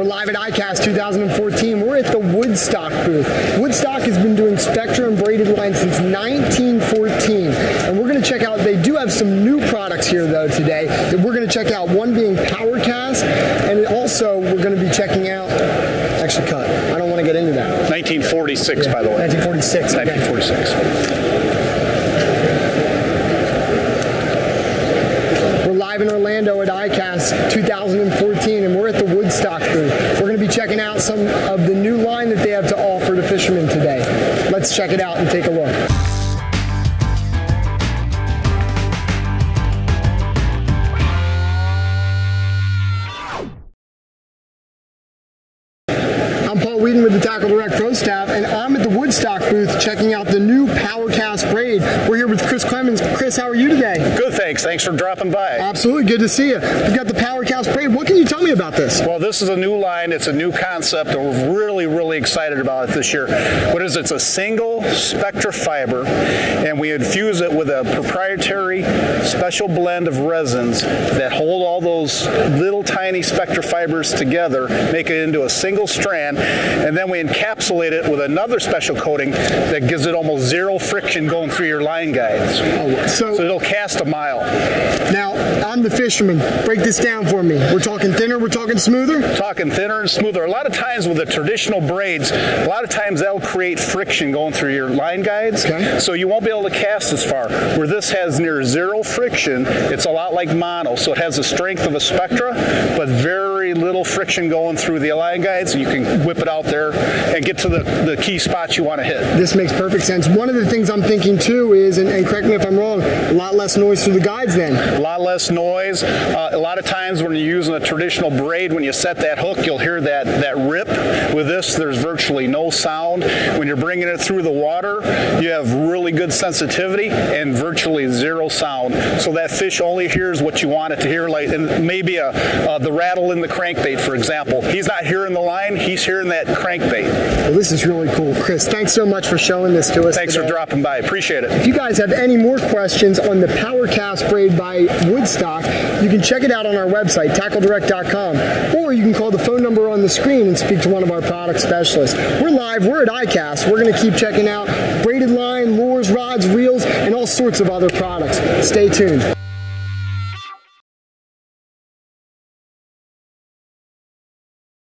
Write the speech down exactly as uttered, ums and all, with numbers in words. We're live at ICAST twenty fourteen. We're at the Woodstock booth. Woodstock has been doing spectra and braided lines since nineteen fourteen. And we're going to check out, they do have some new products here though today that we're going to check out. One being PowerCast, and also we're going to be checking out, actually cut, I don't want to get into that. nineteen forty-six, yeah, by the way. nineteen forty-six. Okay. nineteen forty-six. We're live in Orlando at ICAST twenty fourteen, and we're at the Woodstock booth. We're going to be checking out some of the new line that they have to offer to fishermen today. Let's check it out and take a look. I'm Paul Wheaton with the Tackle Direct Pro Staff, and I'm at the Woodstock booth checking out the new PowerCast braid. We're here with Chris Clemens. Chris, how are you today? Good, thanks. Thanks for dropping by. Absolutely. Good to see you. We've got the PowerCast braid. What can you tell me about this? Well, this is a new line. It's a new concept, and we're really, really excited about it this year. What is it? It's a single spectra fiber, and we infuse it with a proprietary special blend of resins that hold all those little tiny spectra fibers together, make it into a single strand, and then we encapsulate it with another special coating that gives it almost zero friction going through your line guides. Oh, so, so it'll cast a mile. Now, I'm the fisherman. Break this down for me. We're talking thinner, we're talking smoother? Talking thinner and smoother. A lot of times with the traditional braids, a lot of times that'll create friction going through your line guides, okay, so you won't be able to cast as far. Where this has near zero friction, it's a lot like mono, so it has the strength of a spectra, but very little friction going through the line guides, and you can whip it out there and get to the, the key spots you want to hit. This makes perfect sense. One of the things I'm thinking too is, and, and correct me if I'm wrong, a lot less noise through the guides then. A lot less noise. Uh, a lot of times when you're using a traditional braid, when you set that hook, you'll hear that, that rip. With this, there's virtually no sound. When you're bringing it through the water, you have really good sensitivity and virtually zero sound. So that fish only hears what you want it to hear, like and maybe a, uh, the rattle in the crankbait, for example. He's not hearing the line, he's hearing that crankbait. Well, this is really cool. Chris, thanks so much for showing this to us. Thanks today. For dropping by. Appreciate it. If you guys have any more questions on the PowerCast braid by Woodstock, you can check it out on our website, tackle direct dot com, or you can call the phone number on the screen and speak to one of our product specialists. We're live. We're at ICAST. We're going to keep checking out braided line, lures, rods, reels, and all sorts of other products. Stay tuned.